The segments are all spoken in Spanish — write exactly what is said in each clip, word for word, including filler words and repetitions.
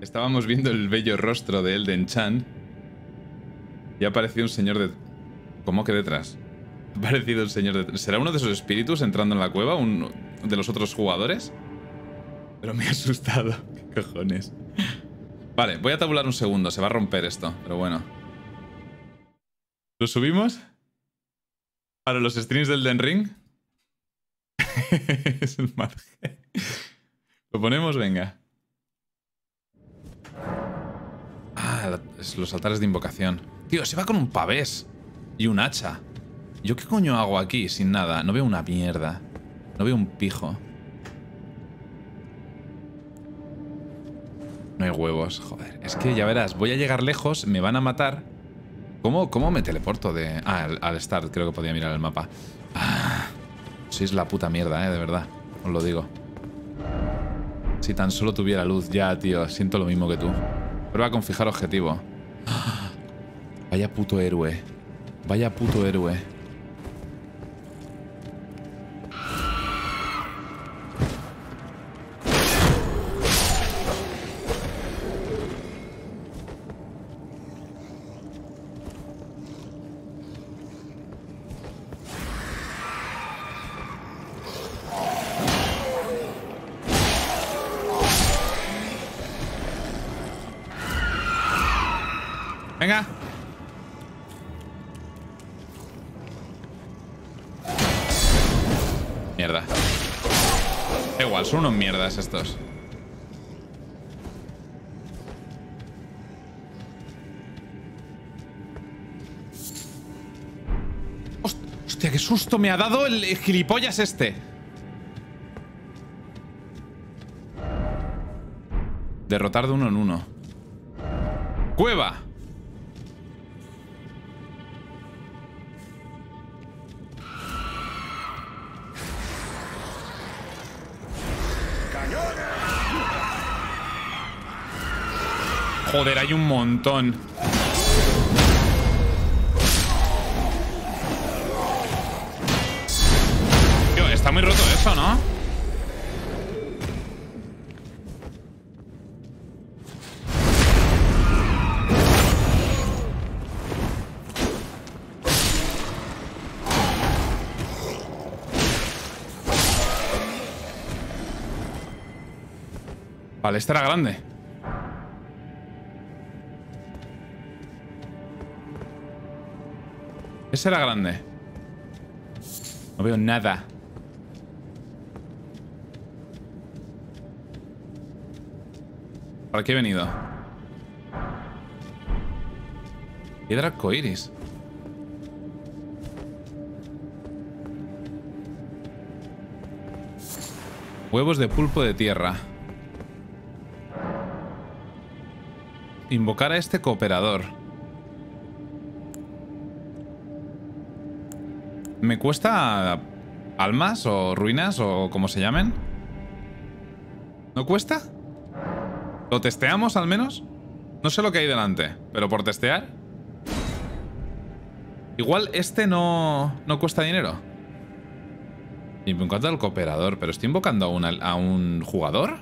Estábamos viendo el bello rostro de Elden Chan y ha aparecido un señor de... ¿Cómo que detrás? Ha aparecido un señor detrás. ¿Será uno de esos espíritus entrando en la cueva? ¿Uno de los otros jugadores? Pero me he asustado. ¿Qué cojones? Vale, voy a tabular un segundo. Se va a romper esto, pero bueno. ¿Lo subimos? ¿Para los streams del Elden Ring? Es un margen. ¿Lo ponemos? Venga. Ah, los altares de invocación. Tío, se va con un pavés y un hacha. ¿Yo qué coño hago aquí sin nada? No veo una mierda. No veo un pijo. No hay huevos, joder. Es que ya verás, voy a llegar lejos, me van a matar. ¿Cómo, cómo me teleporto de...? Ah, al, al start creo que podía mirar el mapa. Ah, sois la puta mierda, eh, de verdad. Os lo digo. Si tan solo tuviera luz. Ya, tío, siento lo mismo que tú. Prueba con fijar objetivo. ¡Ah! Vaya puto héroe. Vaya puto héroe. Venga. Mierda. Da igual, son unos mierdas estos. Hostia, qué susto me ha dado el gilipollas este. Derrotar de uno en uno. ¡Cueva! Joder, hay un montón. Tío, está muy roto eso, ¿no? Vale, este era grande. Ese era grande. No veo nada. ¿Para qué he venido? Piedra arcoíris. Huevos de pulpo de tierra. Invocar a este cooperador. ¿Me cuesta almas o ruinas o como se llamen? ¿No cuesta? ¿Lo testeamos al menos? No sé lo que hay delante, pero por testear. Igual este no, no cuesta dinero. Y me encanta el cooperador, pero estoy invocando a, una, a un jugador.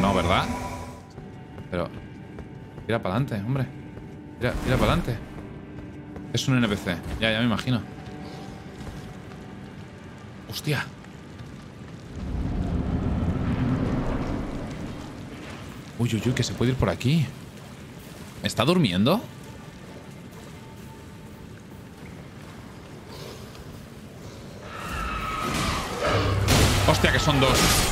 No, ¿verdad? Pero... Tira para adelante, hombre. Tira, tira para adelante. Es un N P C. Ya, ya me imagino. Hostia. Uy, uy, uy, que se puede ir por aquí. ¿Está durmiendo? Hostia, que son dos.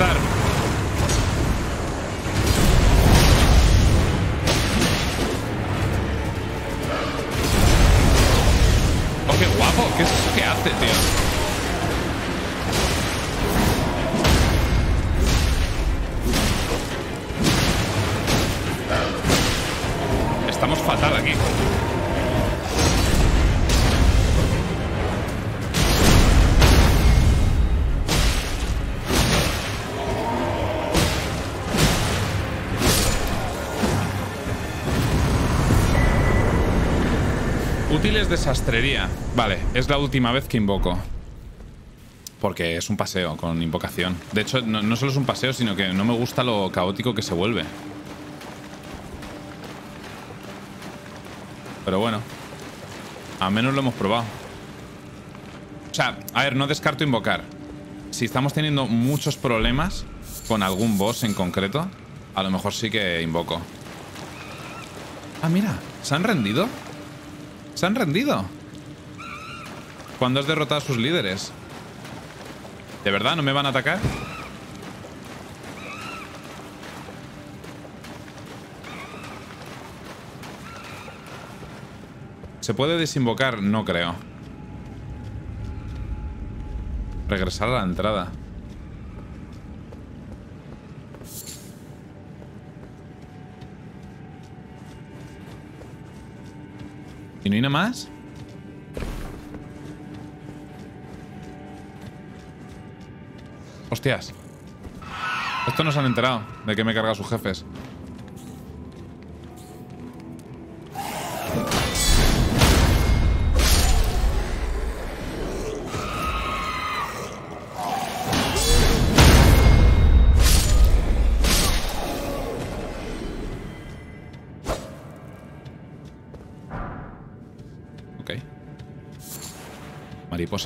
avanzar. Oh, qué guapo. ¿Qué es eso que hace, tío? Fatal aquí. Útiles de sastrería. Vale, es la última vez que invoco. Porque es un paseo con invocación. De hecho, no, no solo es un paseo, sino que no me gusta lo caótico que se vuelve. Pero bueno, al menos lo hemos probado. O sea, a ver, no descarto invocar. Si estamos teniendo muchos problemas con algún boss en concreto, a lo mejor sí que invoco. Ah, mira, ¿se han rendido? ¿Se han rendido? Cuando has derrotado a sus líderes. ¿De verdad no me van a atacar? ¿Se puede desinvocar? No creo. Regresar a la entrada. ¿Y no hay nada más? Hostias. Esto no se han enterado de que me he cargado a sus jefes.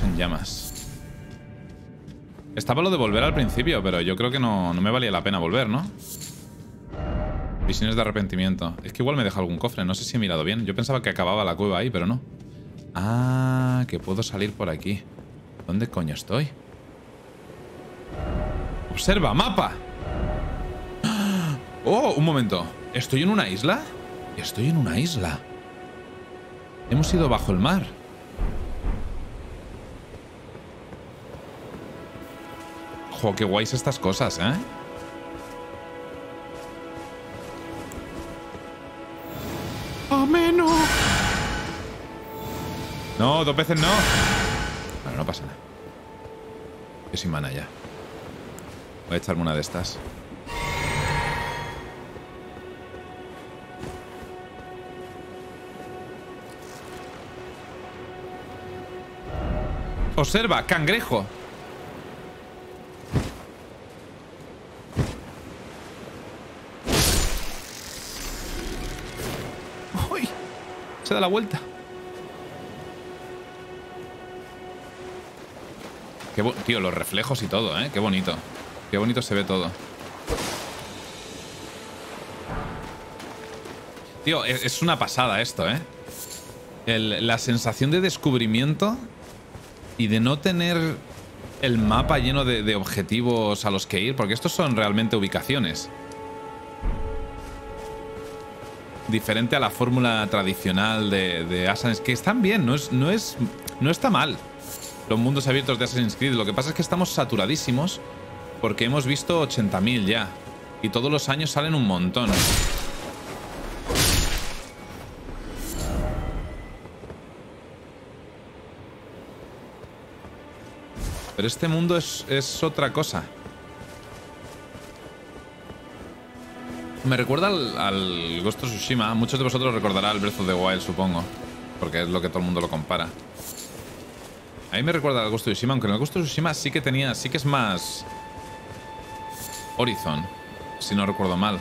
En llamas. Estaba lo de volver al principio, pero yo creo que no, no me valía la pena volver, ¿no? Visiones de arrepentimiento. Es que igual me deja algún cofre, no sé si he mirado bien. Yo pensaba que acababa la cueva ahí, pero no. Ah, que puedo salir por aquí. ¿Dónde coño estoy? ¡Observa! ¡Mapa! ¡Oh! Un momento. ¿Estoy en una isla? Estoy en una isla. Hemos ido bajo el mar. ¡Jo, qué guays estas cosas, eh! ¡Ameno! No, dos veces no. Bueno, no pasa nada. Yo soy mana ya. Voy a echarme una de estas. Observa, cangrejo. Se da la vuelta. Qué bo- tío, los reflejos y todo, ¿eh? Qué bonito. Qué bonito se ve todo. Tío, es una pasada esto, ¿eh? El, la sensación de descubrimiento y de no tener el mapa lleno de, de objetivos a los que ir, porque estos son realmente ubicaciones. Diferente a la fórmula tradicional de, de Assassin's Creed, que están bien, no, es, no, es, no está mal los mundos abiertos de Assassin's Creed. Lo que pasa es que estamos saturadísimos porque hemos visto ochenta mil ya y todos los años salen un montón. Pero este mundo es, es otra cosa. Me recuerda al, al Ghost of Tsushima. Muchos de vosotros recordará el Breath of the Wild, supongo. Porque es lo que todo el mundo lo compara. A mí me recuerda al Ghost of Tsushima, aunque en el Ghost of Tsushima sí que tenía... Sí que es más... Horizon, si no recuerdo mal.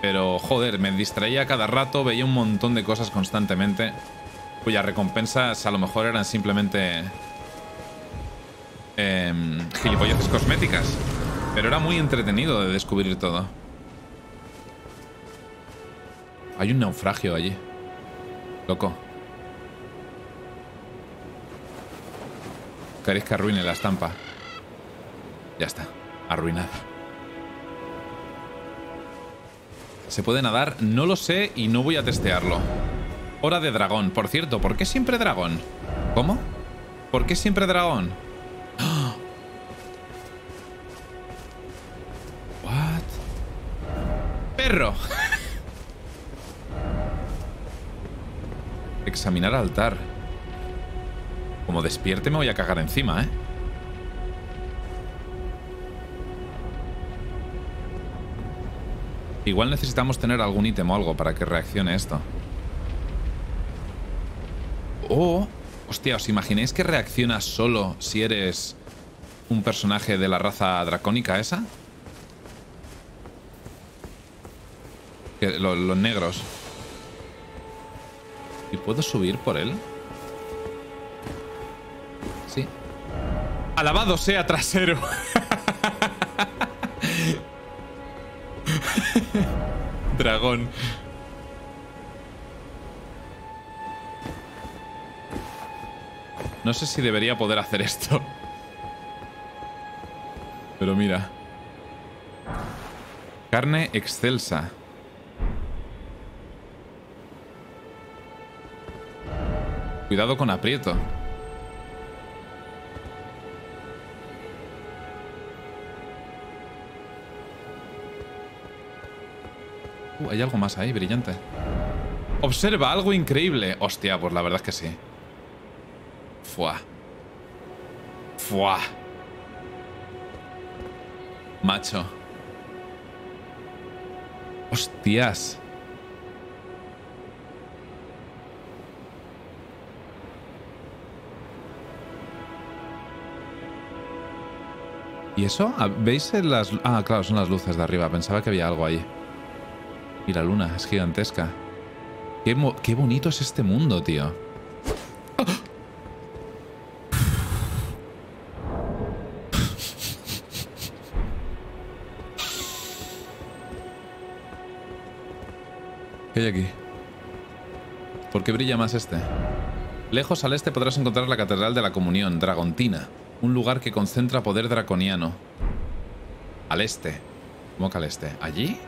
Pero, joder, me distraía cada rato, veía un montón de cosas constantemente, cuyas recompensas a lo mejor eran simplemente... Eh, gilipolleces cosméticas. Pero era muy entretenido de descubrir todo. Hay un naufragio allí. Loco. ¿Queréis que arruine la estampa? Ya está. Arruinada. ¿Se puede nadar? No lo sé y no voy a testearlo. Hora de dragón. Por cierto, ¿por qué siempre dragón? ¿Cómo? ¿Por qué siempre dragón? ¡Ah! ¿What? ¡Perro! Examinar altar. Como despierte me voy a cagar encima, ¿eh? Igual necesitamos tener algún ítem o algo para que reaccione esto. Oh, hostia, ¿os imagináis que reacciona solo si eres un personaje de la raza dracónica esa? Que, lo, los negros. ¿Y puedo subir por él? Sí. Alabado sea trasero. Dragón. No sé si debería poder hacer esto. Pero mira. Carne excelsa. Cuidado con aprieto. Uh, hay algo más ahí, brillante. Observa algo increíble. Hostia, pues la verdad es que sí. Fuá. Fuá. Macho. Hostias. ¿Y eso? ¿Veis las...? Ah, claro, son las luces de arriba. Pensaba que había algo ahí. Y la luna es gigantesca. Qué, mo... Qué bonito es este mundo, tío. ¿Qué hay aquí? ¿Por qué brilla más este? Lejos al este podrás encontrar la Catedral de la Comunión, Dragontina. Un lugar que concentra poder draconiano. Al este. ¿Cómo que al este? ¿Allí?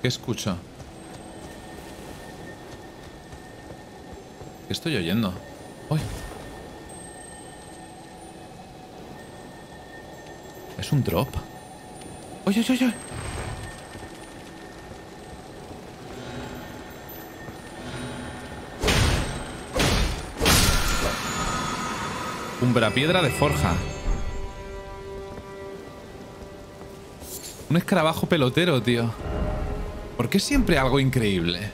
¿Qué escucho? ¿Qué estoy oyendo? ¡Uy! Es un drop. ¡Uy, uy, uy, uy! Umbrapiedra de forja. Un escarabajo pelotero, tío. ¿Por qué siempre algo increíble?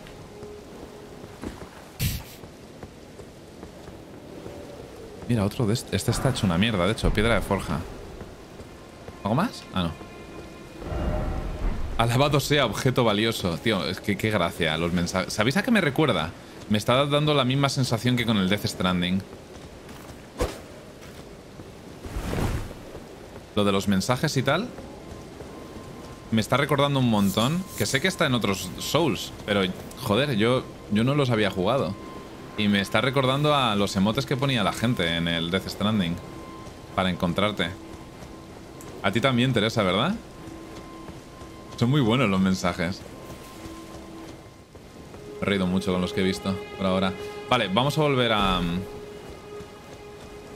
Mira, otro de este. Este está hecho una mierda, de hecho. Piedra de forja. ¿Algo más? Ah, no. Alabado sea objeto valioso. Tío, es que qué gracia los mensajes. ¿Sabéis a qué me recuerda? Me está dando la misma sensación que con el Death Stranding. Lo de los mensajes y tal me está recordando un montón, que sé que está en otros Souls, pero joder, yo, yo no los había jugado y me está recordando a los emotes que ponía la gente en el Death Stranding para encontrarte. A ti también, Teresa, ¿verdad? Son muy buenos los mensajes. Me he reído mucho con los que he visto por ahora. Vale, vamos a volver a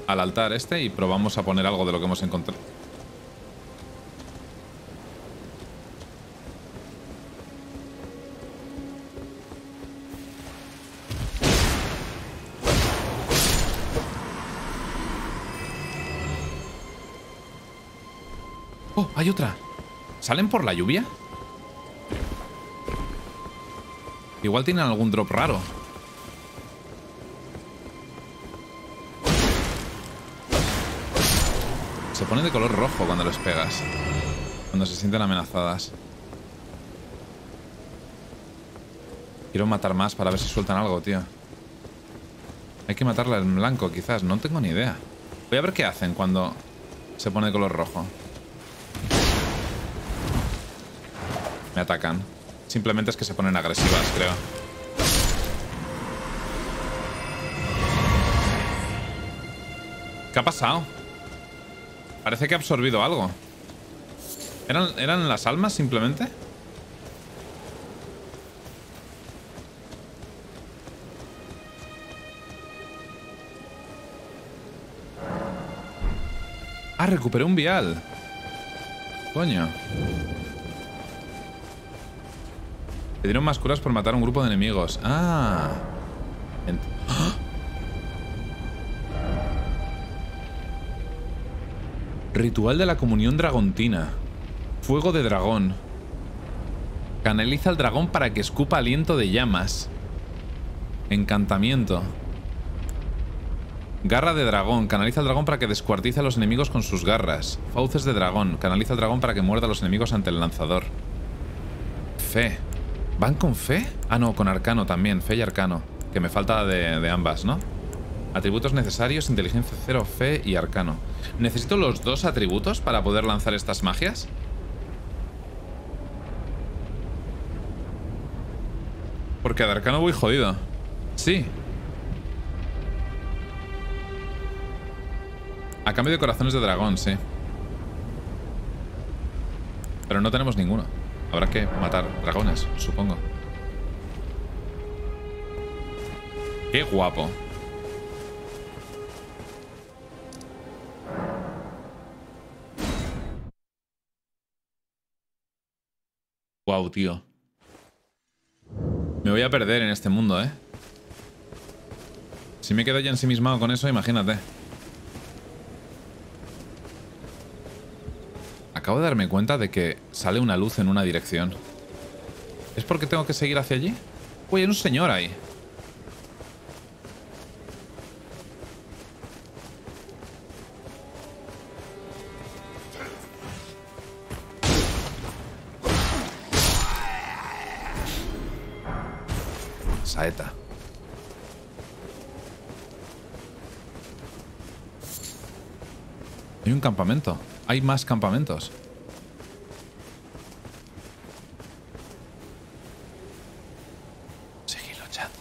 al altar este y probamos a poner algo de lo que hemos encontrado. Oh, hay otra. ¿Salen por la lluvia? Igual tienen algún drop raro. Se ponen de color rojo cuando los pegas. Cuando se sienten amenazadas. Quiero matar más para ver si sueltan algo, tío. Hay que matarla en blanco, quizás. No tengo ni idea. Voy a ver qué hacen cuando se pone de color rojo. Me atacan. Simplemente es que se ponen agresivas, creo. ¿Qué ha pasado? Parece que ha absorbido algo. ¿Eran, eran las almas simplemente? Ah, recuperé un vial. Coño. Le dieron más curas por matar a un grupo de enemigos. Ah. Ent ¡Ah! Ritual de la comunión dragontina. Fuego de dragón. Canaliza al dragón para que escupa aliento de llamas. Encantamiento. Garra de dragón. Canaliza al dragón para que descuartice a los enemigos con sus garras. Fauces de dragón. Canaliza al dragón para que muerda a los enemigos ante el lanzador. Fe. ¿Van con fe? Ah, no, con arcano también. Fe y arcano. Que me falta de, de ambas, ¿no? Atributos necesarios. Inteligencia cero, fe y arcano. ¿Necesito los dos atributos para poder lanzar estas magias? Porque de arcano voy jodido. Sí. A cambio de corazones de dragón, sí. Pero no tenemos ninguno. Habrá que matar dragones, supongo. ¡Qué guapo! Guau, tío. Me voy a perder en este mundo, ¿eh? Si me quedo ya ensimismado con eso, imagínate. Acabo de darme cuenta de que sale una luz en una dirección. ¿Es porque tengo que seguir hacia allí? Uy, hay un señor ahí. Saeta. Hay un campamento. Hay más campamentos. Seguir luchando.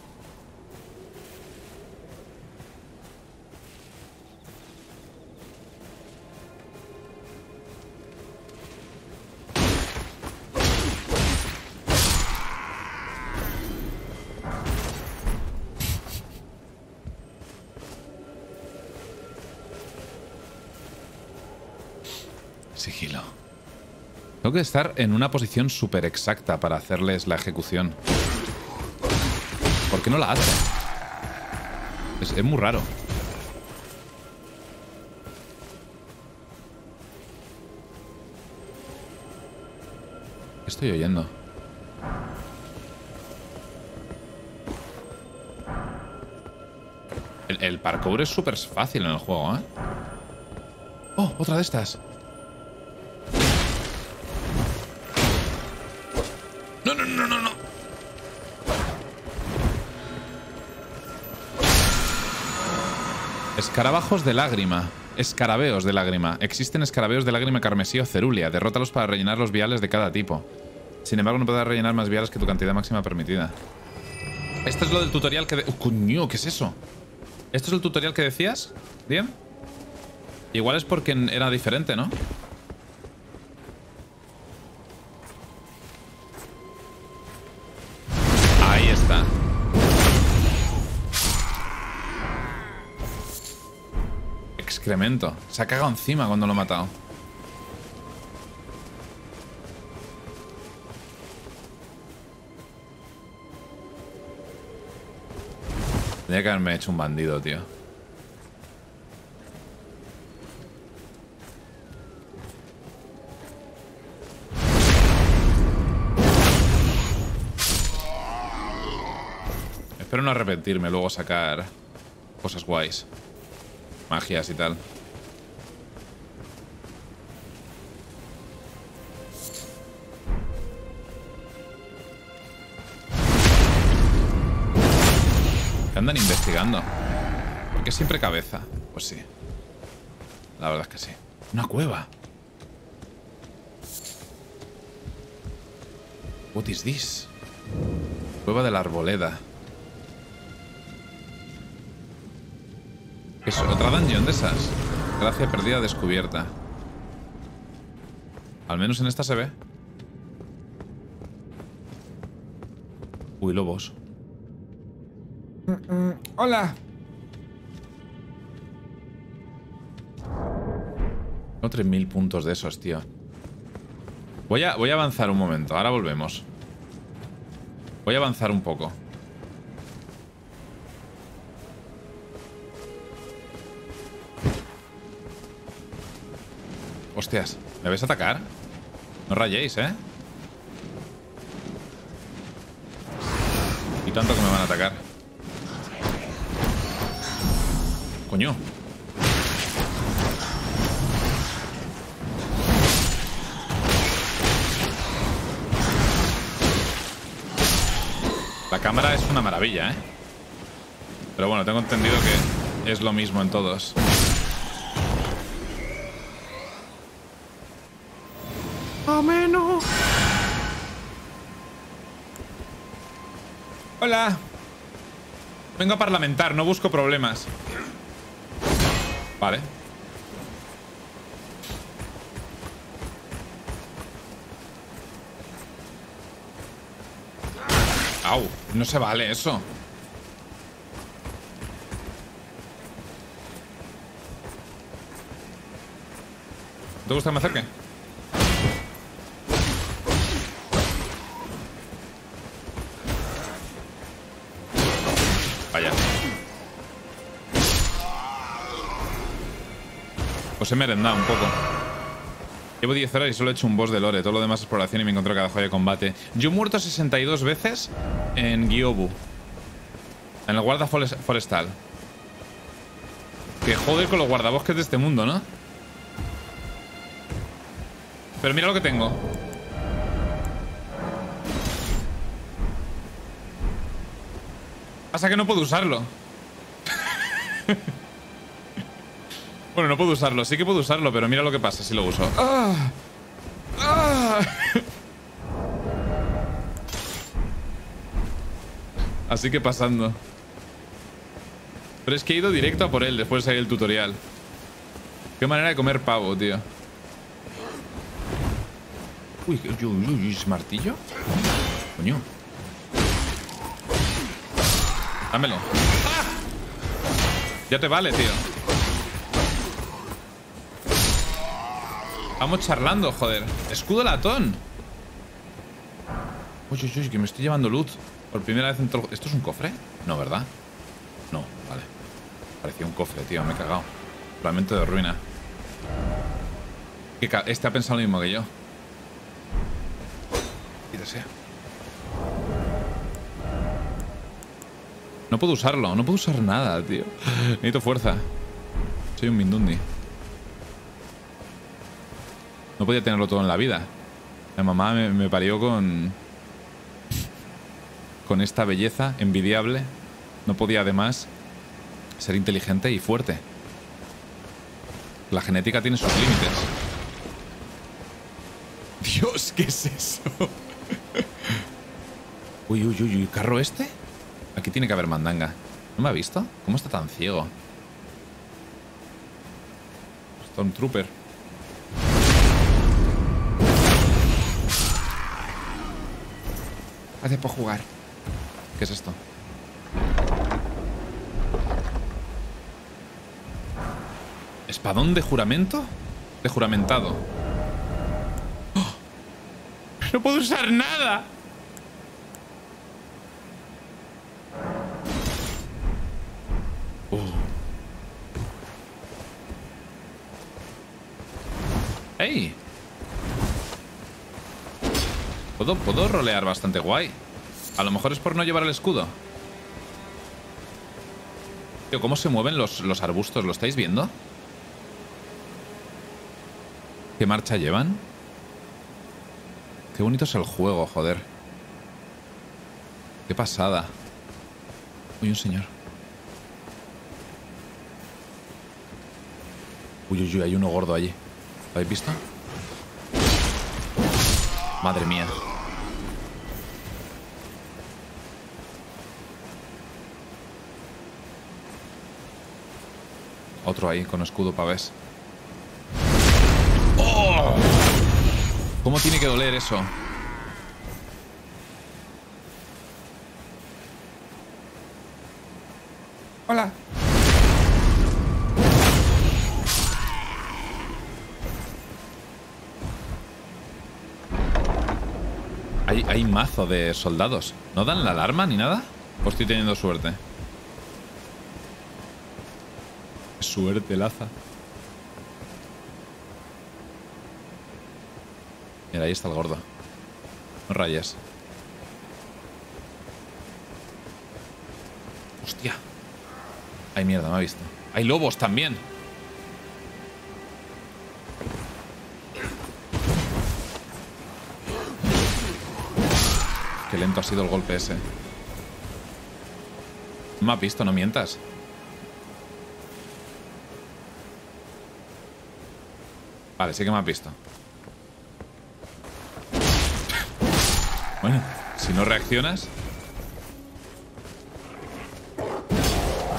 Sigilo. Tengo que estar en una posición súper exacta para hacerles la ejecución. ¿Por qué no la hace? Es, es muy raro. ¿Qué estoy oyendo? El, el parkour es súper fácil en el juego, ¿eh? ¡Oh! Otra de estas. Escarabajos de lágrima. Escarabeos de lágrima. Existen escarabeos de lágrima carmesí o cerúlea. Derrótalos para rellenar los viales de cada tipo. Sin embargo, no podrás rellenar más viales que tu cantidad máxima permitida. Esto es lo del tutorial que... De... ¡Oh, coño! ¿Qué es eso? ¿Esto es el tutorial que decías? ¿Bien? Igual es porque era diferente, ¿no? Ahí está. Excremento. Se ha cagado encima cuando lo he matado. Tendría que haberme hecho un bandido, tío. Espero no arrepentirme, luego sacar cosas guays. Magias y tal. ¿Qué andan investigando? ¿Por qué siempre cabeza? Pues sí. La verdad es que sí. Una cueva. What is this? Cueva de la arboleda. Eso, otra dungeon de esas. Gracia perdida descubierta. Al menos en esta se ve. Uy, lobos. Mm -mm. Hola. No, tres mil puntos de esos, tío. Voy a, voy a avanzar un momento. Ahora volvemos. Voy a avanzar un poco. Hostias. ¿Me vais a atacar? No rayéis, ¿eh? Y tanto que me van a atacar. Coño. La cámara es una maravilla, ¿eh? Pero bueno, tengo entendido que es lo mismo en todos. Ameno. Hola. Vengo a parlamentar, no busco problemas. Vale. Au, no se vale eso. ¿Te gusta que me acerque? Vaya. Pues he merendado un poco. Llevo diez horas y solo he hecho un boss de lore. Todo lo demás es exploración y me encuentro cada joya de combate. Yo he muerto sesenta y dos veces en Gyobu. En el guarda forestal. Que joder con los guardabosques de este mundo, ¿no? Pero mira lo que tengo. Pasa que no puedo usarlo. Bueno, no puedo usarlo. Sí que puedo usarlo, pero mira lo que pasa si lo uso. ¡Ah! ¡Ah! Así que pasando. Pero es que he ido directo a por él después de salir el tutorial. Qué manera de comer pavo, tío. Uy, uy, uy, ¿es martillo? Coño. Dámelo. ¡Ah! Ya te vale, tío. Vamos charlando, joder. Escudo latón. Uy, uy, uy, que me estoy llevando loot. Por primera vez en todo... ¿Esto es un cofre? No, ¿verdad? No, vale. Parecía un cofre, tío. Me he cagado. Lamento de ruina. Este ha pensado lo mismo que yo. Quítese. No puedo usarlo. No puedo usar nada, tío. Necesito fuerza. Soy un mindundi. No podía tenerlo todo en la vida. La mamá me, me parió con... Con esta belleza envidiable. No podía, además, ser inteligente y fuerte. La genética tiene sus límites. Dios, ¿qué es eso? Uy, uy, uy, uy. ¿Carro este? Aquí tiene que haber mandanga. ¿No me ha visto? ¿Cómo está tan ciego? Stormtrooper. Hace por jugar. ¿Qué es esto? ¿Espadón de juramento? De juramentado. ¡Oh! ¡No puedo usar nada! Uh. ¡Ey! Puedo, puedo rolear bastante guay. A lo mejor es por no llevar el escudo. Tío, ¿cómo se mueven los, los arbustos? ¿Lo estáis viendo? ¿Qué marcha llevan? Qué bonito es el juego, joder. Qué pasada. Uy, un señor. Uy, uy, uy, hay uno gordo allí. ¿Lo habéis visto? Madre mía. Otro ahí, con escudo pavés. ¡Oh! ¿Cómo tiene que doler eso? Hola. Hay, hay mazo de soldados. ¿No dan la alarma ni nada? Pues estoy teniendo suerte. Suerte, Laza. Mira, ahí está el gordo. No rayas. Hostia. Ay, mierda, me ha visto. Hay lobos también. Qué lento ha sido el golpe ese. No me has visto, no mientas. Vale, sí que me has visto. Bueno, si no reaccionas...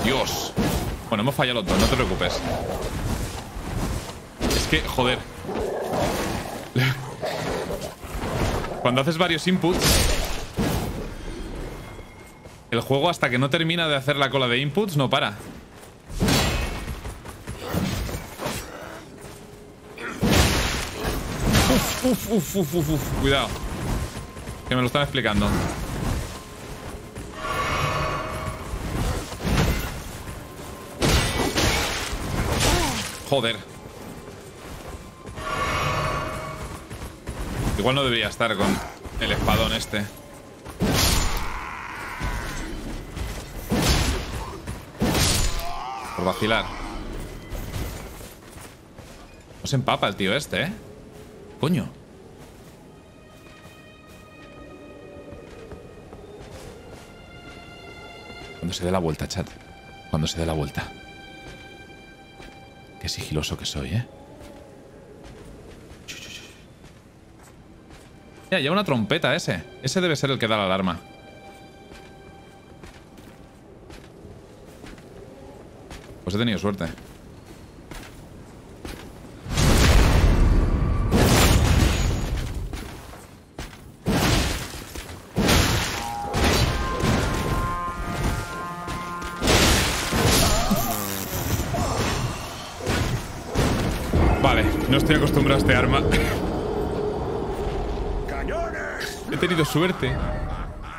Dios. Bueno, hemos fallado los dos, no te preocupes. Es que, joder. Cuando haces varios inputs... El juego, hasta que no termina de hacer la cola de inputs, no para. Uf, uf, uf, uf, uf, uf. Cuidado. Que me lo están explicando. Joder. Igual no debería estar con el espadón este. Vacilar. No se empapa el tío este, ¿eh? Coño. Cuando se dé la vuelta, chat. Cuando se dé la vuelta. Qué sigiloso que soy, ¿eh? Ya, ya una trompeta ese. Ese debe ser el que da la alarma. Pues he tenido suerte. Vale, no estoy acostumbrado a este arma. He tenido suerte.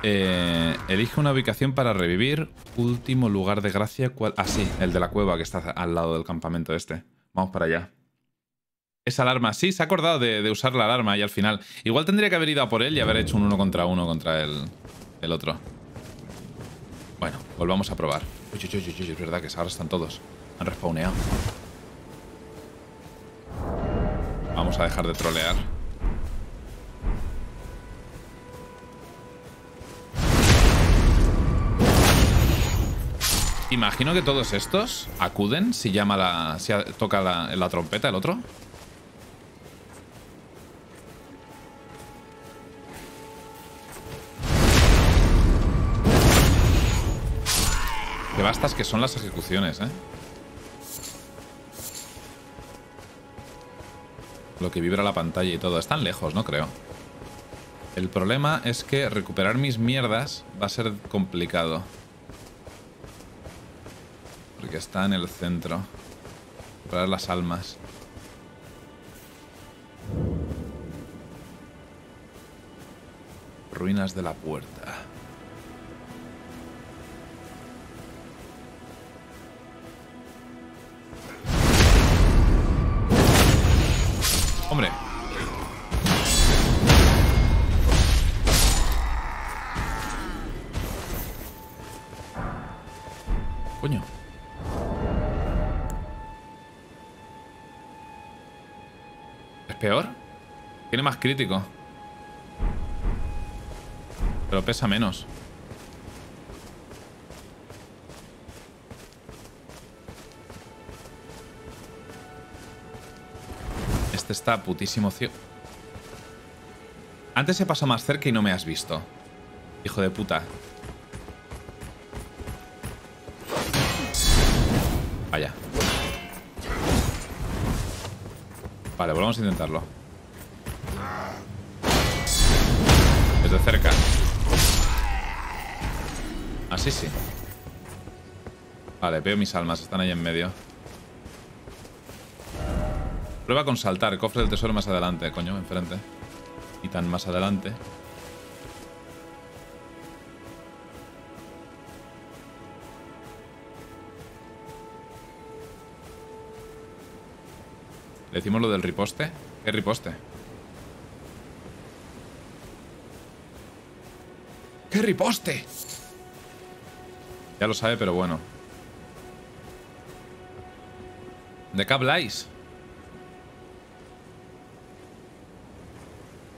Eh, elige una ubicación para revivir. Último lugar de gracia. Cual... Ah, sí, el de la cueva que está al lado del campamento este. Vamos para allá. Esa alarma. Sí, se ha acordado de, de usar la alarma ahí al final. Igual tendría que haber ido a por él y haber hecho un uno contra uno contra el, el otro. Bueno, volvamos a probar. Uy, uy, uy, uy, uy, es verdad que ahora están todos. Han respawneado. Vamos a dejar de trolear. Imagino que todos estos acuden si llama la, si toca la, la trompeta el otro. Qué bastas que son las ejecuciones, ¿eh? Lo que vibra la pantalla y todo. Están lejos, no creo. El problema es que recuperar mis mierdas va a ser complicado. Porque está en el centro. Recuperar las almas. Ruinas de la puerta. Hombre. Coño. Peor, tiene más crítico, pero pesa menos. Este está putísimo ciego. Antes he pasado más cerca y no me has visto, hijo de puta. Vaya. Vale, volvamos a intentarlo. Desde cerca. Así sí. Vale, veo mis almas, están ahí en medio. Prueba con saltar, cofre del tesoro más adelante. Coño, enfrente. Y tan más adelante. ¿Le decimos lo del riposte? ¿Qué riposte? ¡Qué riposte! Ya lo sabe, pero bueno. ¿De qué habláis?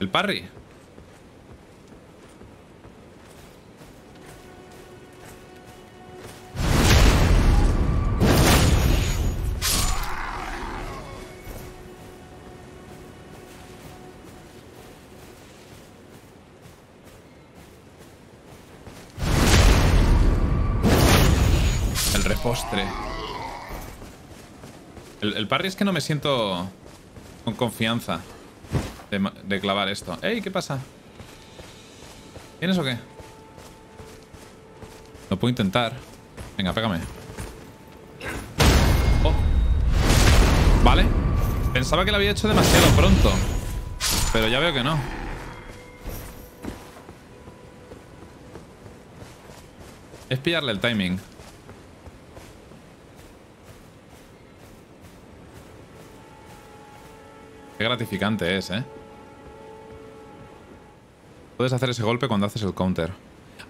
¿El parry? El, el parry es que no me siento con confianza de, de clavar esto. ¡Ey! ¿Qué pasa? ¿Tienes o qué? Lo puedo intentar. Venga, pégame. Oh. Vale. Pensaba que lo había hecho demasiado pronto, pero ya veo que no. Es pillarle el timing. Qué gratificante es, ¿eh? Puedes hacer ese golpe cuando haces el counter.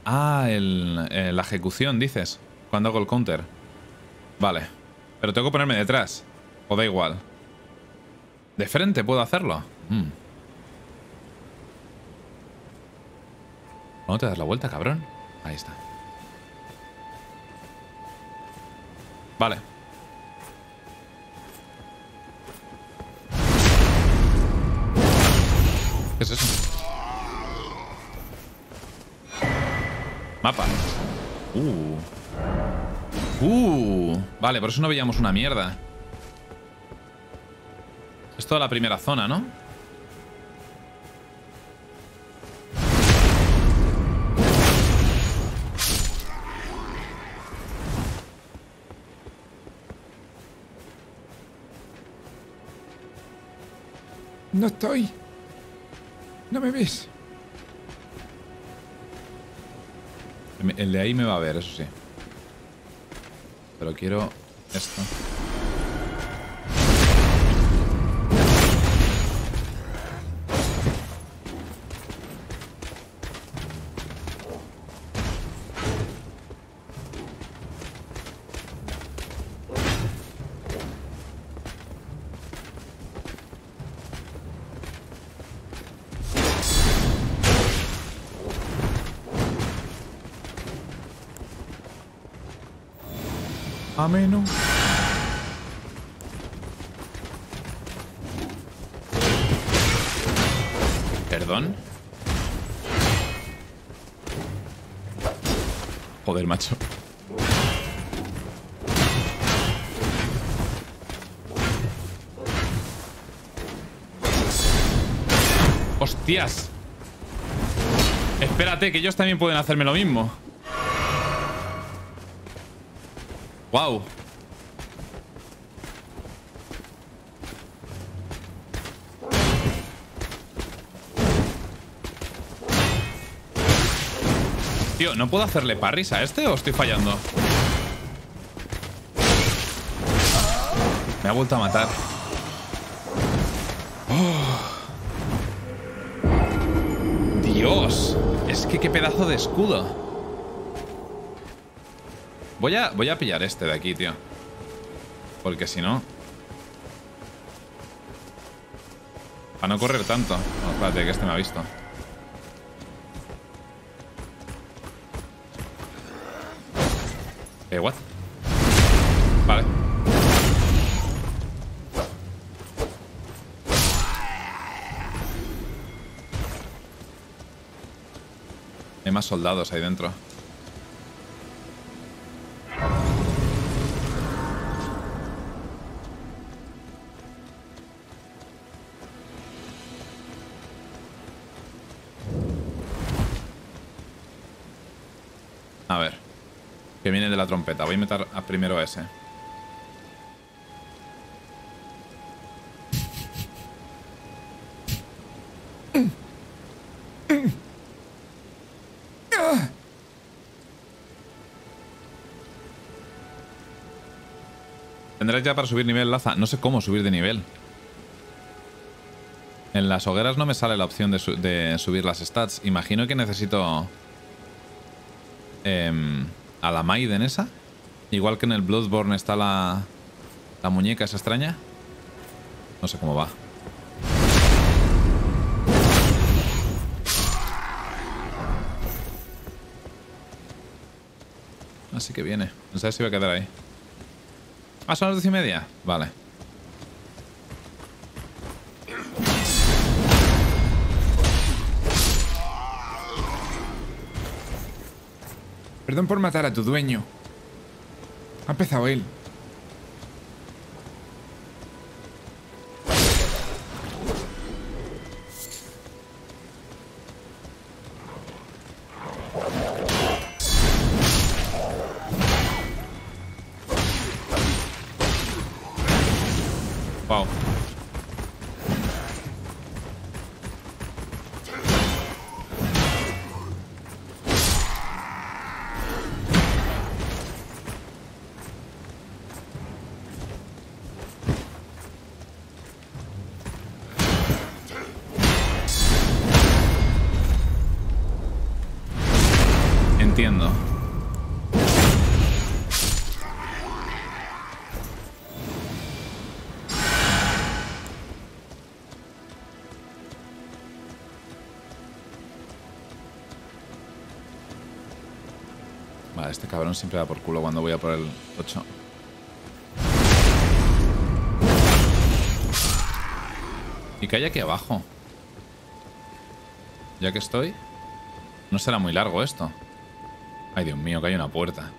Ah, el, eh, la ejecución, dices. Cuando hago el counter. Vale. Pero tengo que ponerme detrás. O da igual. ¿De frente puedo hacerlo? Mm. ¿No te das la vuelta, cabrón? Ahí está. Vale. ¿Qué es eso? Mapa. Uh. Uh. Vale, por eso no veíamos una mierda. Es toda la primera zona, ¿no? No estoy. No me ves. El de ahí me va a ver, eso sí. Pero quiero esto. Menú. ¿Perdón? Joder, macho. ¡Hostias! Espérate, que ellos también pueden hacerme lo mismo. Wow. Tío, ¿no puedo hacerle parries a este o estoy fallando? Me ha vuelto a matar. Oh. Dios, es que qué pedazo de escudo. Voy a, voy a pillar este de aquí, tío. Porque si no... Para no correr tanto. No, espérate, que este me ha visto. Eh, what? Vale. Hay más soldados ahí dentro. Que viene de la trompeta. Voy a meter a primero ese. ¿Tendrás ya para subir nivel, Laza? No sé cómo subir de nivel. En las hogueras no me sale la opción de, su de subir las stats. Imagino que necesito... Eh, a la Maiden esa. Igual que en el Bloodborne está la... La muñeca esa extraña. No sé cómo va. Así que viene. No sé si va a quedar ahí. Ah, son las diez y media. Vale. Perdón por matar a tu dueño. Ha empezado él. Este cabrón siempre da por culo cuando voy a por el ocho. ¿Y qué hay aquí abajo? Ya que estoy... No será muy largo esto. Ay, Dios mío, que hay una puerta.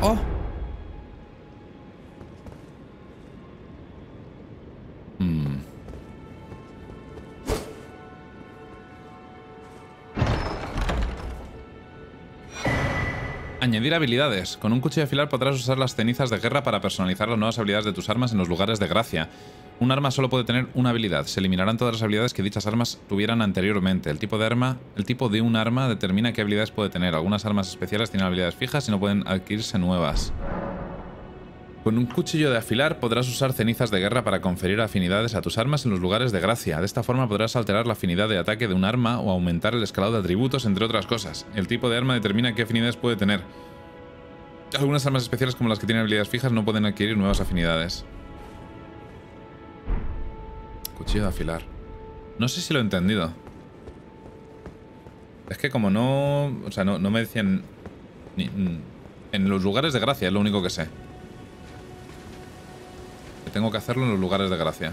¡Oh! Añadir habilidades. Con un cuchillo afilar podrás usar las cenizas de guerra para personalizar las nuevas habilidades de tus armas en los lugares de gracia. Un arma solo puede tener una habilidad. Se eliminarán todas las habilidades que dichas armas tuvieran anteriormente. El tipo de arma, el tipo de un arma determina qué habilidades puede tener. Algunas armas especiales tienen habilidades fijas y no pueden adquirirse nuevas. Con un cuchillo de afilar podrás usar cenizas de guerra para conferir afinidades a tus armas en los lugares de gracia. De esta forma podrás alterar la afinidad de ataque de un arma o aumentar el escalado de atributos, entre otras cosas. El tipo de arma determina qué afinidades puede tener. Algunas armas especiales como las que tienen habilidades fijas no pueden adquirir nuevas afinidades. Cuchillo de afilar. No sé si lo he entendido. Es que como no... O sea, no, no me decían... Ni, en los lugares de gracia es lo único que sé. Que tengo que hacerlo en los lugares de gracia.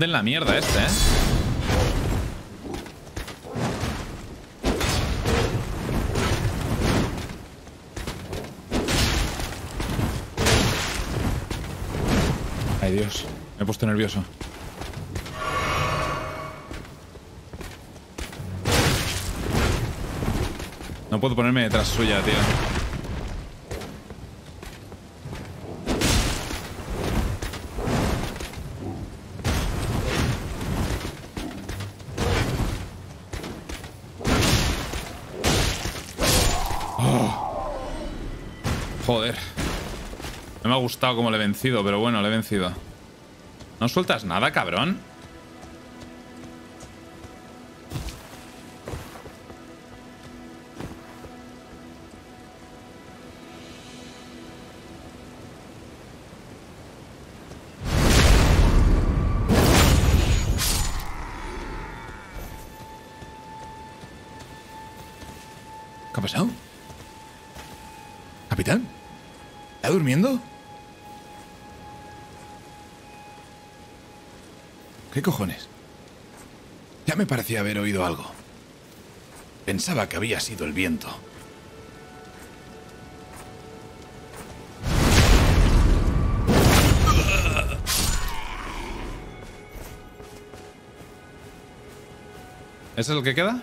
En la mierda este, ¿eh? Ay, Dios. Me he puesto nervioso. No puedo ponerme detrás suya, tío. Me ha gustado como le he vencido, pero bueno, le he vencido. ¿No sueltas nada, cabrón? ¿Qué ha pasado? ¿Capitán? ¿Está durmiendo? ¿Qué cojones? Ya me parecía haber oído algo. Pensaba que había sido el viento. ¿Ese es el que queda?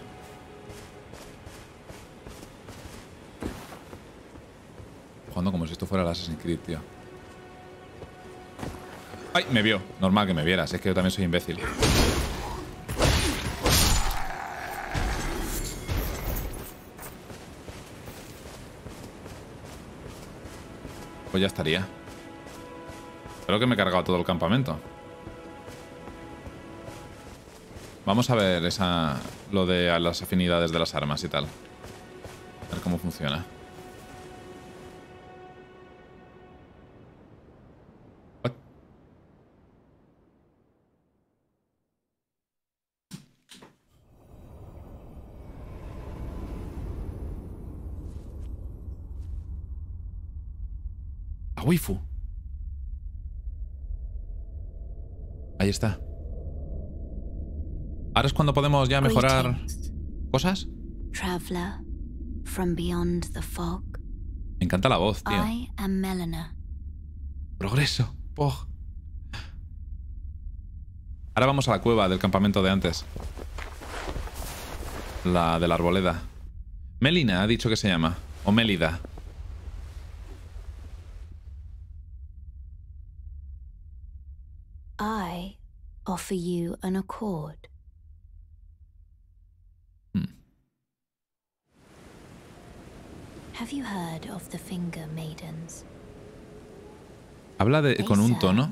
Jugando como si esto fuera el Assassin's Creed, tío. ¡Ay! Me vio. Normal que me viera, si es que yo también soy imbécil. Pues ya estaría. Creo que me he cargado todo el campamento. Vamos a ver esa, lo de las afinidades de las armas y tal. A ver cómo funciona. What? La waifu. Ahí está. Ahora es cuando podemos ya mejorar cosas. Me encanta la voz, tío. Progreso. Oh. Ahora vamos a la cueva del campamento de antes. La de la arboleda. Melina ha dicho que se llama. O Melida. I offer you an accord. Have you heard of the finger maidens? Habla de con un tono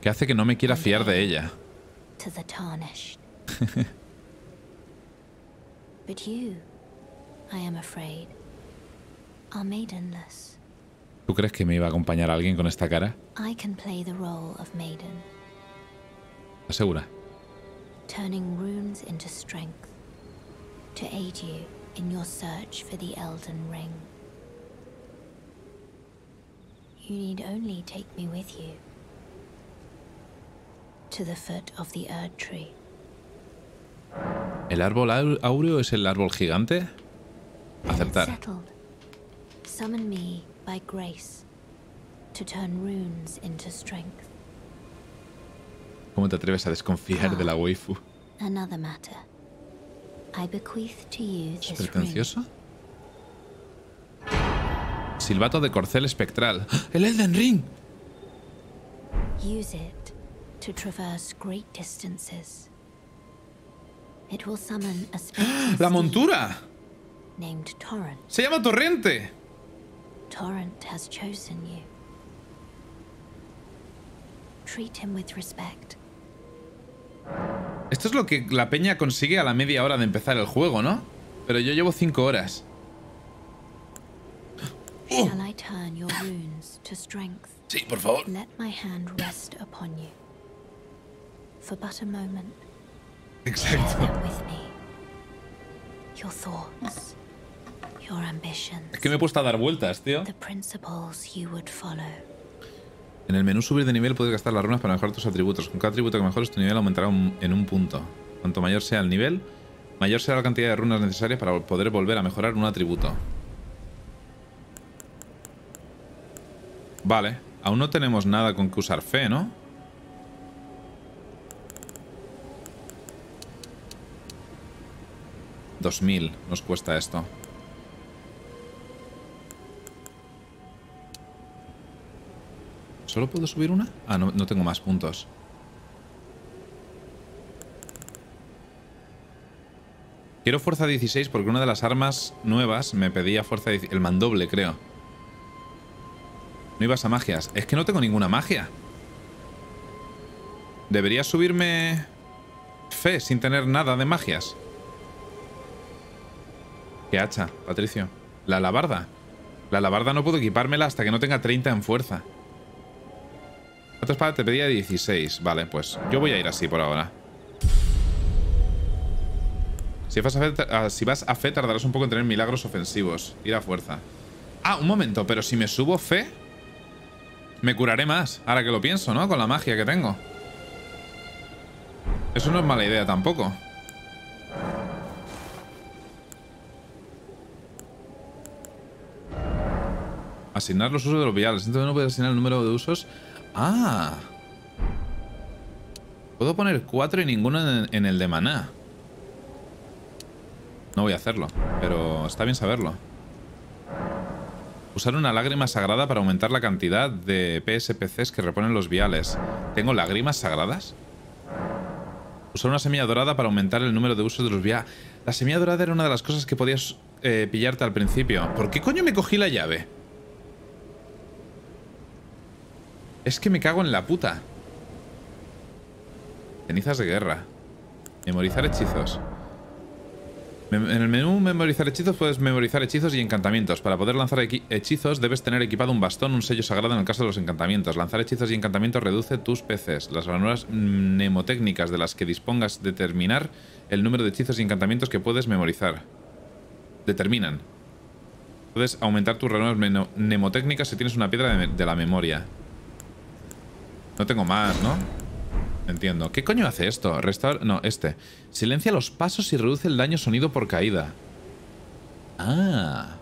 que hace que no me quiera fiar de ella. ¿Tú crees que me iba a acompañar a alguien con esta cara? Asegura. Turning runes into strength. To aid you in your search for the Elden Ring. You need only take me with you to the foot of the Erd Tree. ¿El árbol áureo es el árbol gigante? Acertar. Summon me by grace to turn runes into strength. ¿Cómo te atreves a desconfiar de la waifu? Another matter. ¿Es pretencioso? Silbato de corcel espectral. ¡Ah! ¡El Elden Ring! ¡Ah! ¡La montura! ¡Se llama Torrente! Torrent has chosen you. Treat him with respect. Esto es lo que la peña consigue a la media hora de empezar el juego, ¿no? Pero yo llevo cinco horas. Oh. Sí, por favor. Exacto. Es que me he puesto a dar vueltas, tío. En el menú subir de nivel puedes gastar las runas para mejorar tus atributos. Con cada atributo que mejores tu nivel aumentará un, en un punto. Cuanto mayor sea el nivel, mayor será la cantidad de runas necesarias para poder volver a mejorar un atributo. Vale, aún no tenemos nada con que usar fe, ¿no? dos mil nos cuesta esto. ¿Solo puedo subir una? Ah, no, no tengo más puntos. Quiero fuerza dieciséis porque una de las armas nuevas me pedía fuerza dieciséis. El mandoble, creo. No ibas a magias. Es que no tengo ninguna magia. ¿Debería subirme fe sin tener nada de magias? Qué hacha, Patricio. La alabarda. La alabarda no puedo equipármela hasta que no tenga treinta en fuerza. La espada te pedía dieciséis. Vale, pues yo voy a ir así por ahora. Si vas a fe, si vas a fe tardarás un poco en tener milagros ofensivos. Ir a fuerza. Ah, un momento, pero si me subo fe me curaré más. Ahora que lo pienso, ¿no? Con la magia que tengo. Eso no es mala idea tampoco. Asignar los usos de los viales. Entonces no puedes asignar el número de usos. Ah, Puedo poner cuatro y ninguno en, en el de maná. No voy a hacerlo, pero está bien saberlo. Usar una lágrima sagrada para aumentar la cantidad de P S P Cs que reponen los viales. ¿Tengo lágrimas sagradas? Usar una semilla dorada para aumentar el número de usos de los viales. La semilla dorada era una de las cosas que podías eh, pillarte al principio. ¿Por qué coño me cogí la llave? Es que me cago en la puta. Cenizas de guerra. Memorizar hechizos. En el menú memorizar hechizos puedes memorizar hechizos y encantamientos. Para poder lanzar hechizos debes tener equipado un bastón, un sello sagrado en el caso de los encantamientos. Lanzar hechizos y encantamientos reduce tus P Cs. Las ranuras mnemotécnicas de las que dispongas determinar el número de hechizos y encantamientos que puedes memorizar. Determinan. Puedes aumentar tus ranuras mnemotécnicas si tienes una piedra de, de la memoria. No tengo más, ¿no? Entiendo. ¿Qué coño hace esto? Restaur... No, este. Silencia los pasos y reduce el daño sonido por caída. Ah.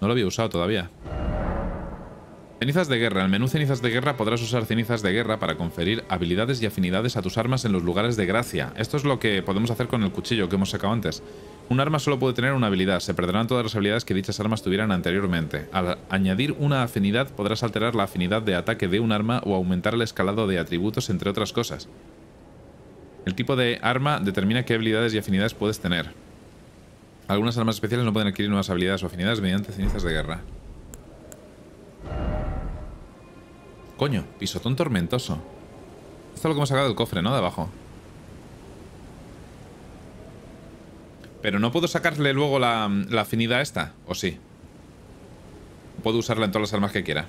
No lo había usado todavía. Cenizas de guerra. En el menú cenizas de guerra podrás usar cenizas de guerra para conferir habilidades y afinidades a tus armas en los lugares de gracia. Esto es lo que podemos hacer con el cuchillo que hemos sacado antes. Un arma solo puede tener una habilidad. Se perderán todas las habilidades que dichas armas tuvieran anteriormente. Al añadir una afinidad podrás alterar la afinidad de ataque de un arma o aumentar el escalado de atributos, entre otras cosas. El tipo de arma determina qué habilidades y afinidades puedes tener. Algunas armas especiales no pueden adquirir nuevas habilidades o afinidades mediante cenizas de guerra. Coño, pisotón tormentoso. Esto es lo que hemos sacado del cofre, ¿no? De abajo. Pero no puedo sacarle luego la, la afinidad esta, ¿o sí? Puedo usarla en todas las armas que quiera.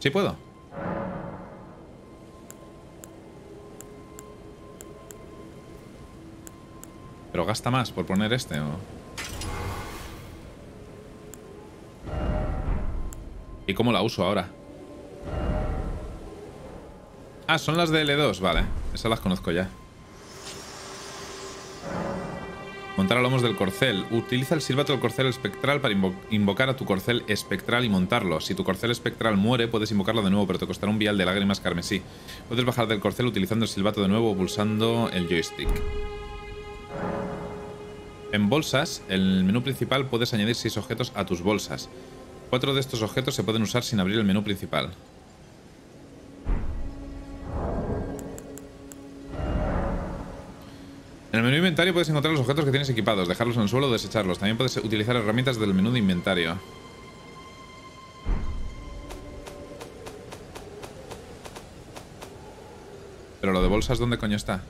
¿Sí puedo? Pero gasta más por poner este, ¿o? ¿Y cómo la uso ahora? Ah, son las de L dos. Vale, esas las conozco ya. Montar a lomos del corcel. Utiliza el silbato del corcel espectral para invo invocar a tu corcel espectral y montarlo. Si tu corcel espectral muere, puedes invocarlo de nuevo, pero te costará un vial de lágrimas carmesí. Puedes bajar del corcel utilizando el silbato de nuevo o pulsando el joystick. En bolsas, en el menú principal puedes añadir seis objetos a tus bolsas. Cuatro de estos objetos se pueden usar sin abrir el menú principal. En el menú inventario puedes encontrar los objetos que tienes equipados, dejarlos en el suelo o desecharlos. También puedes utilizar herramientas del menú de inventario. Pero lo de bolsas, ¿dónde coño está?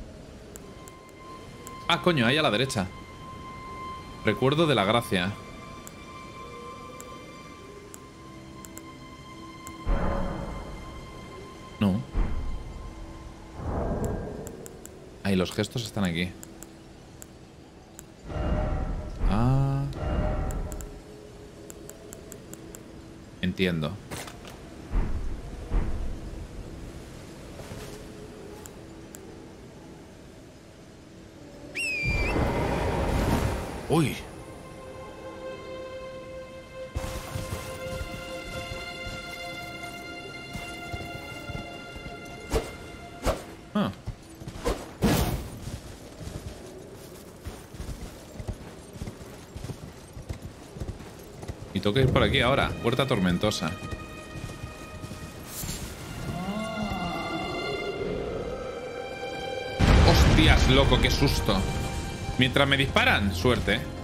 Ah, coño, ahí a la derecha. Recuerdo de la gracia. No. Ah, y los gestos están aquí. Ah. Entiendo. Uy. Tengo que ir por aquí ahora. Puerta tormentosa. ¡Hostias, loco! ¡Qué susto! Mientras me disparan, suerte.